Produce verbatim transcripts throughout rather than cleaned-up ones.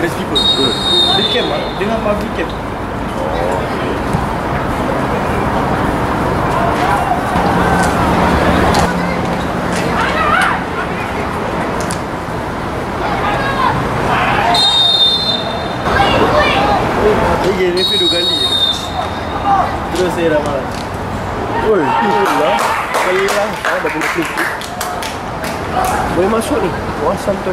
Less people. Good. Dia camp lah. Dia dengan public camp. Dia game ni dua kali. Terus saya dah malas. Oi, cool lah. Kali lah. Dah boleh klik. Boleh masuk ni. Awesome tu.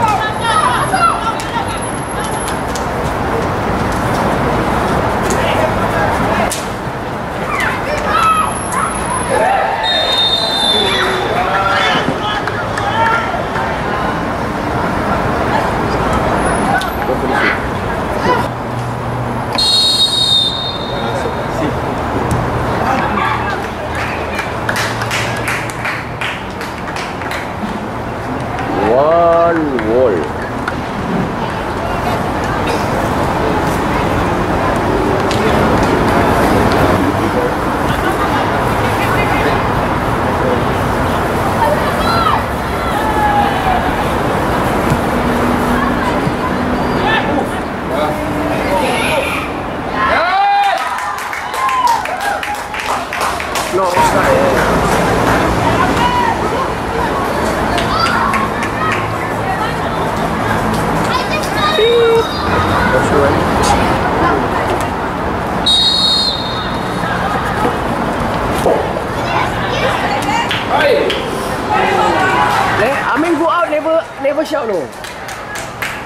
Never shout no.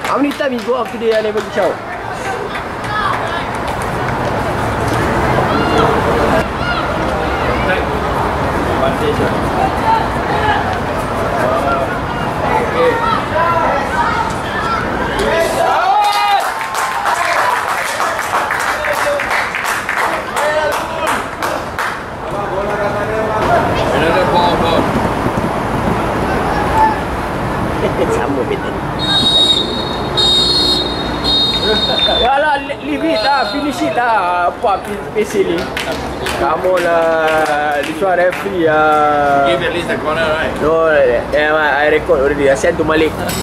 How many times you go out today I never shout? Sama betul. Yalah, leave it lah, finish it lah. Apa P C ni? Kamu lah, this one referee lah. Give at least the corner right? No, I record already. I send to Malik.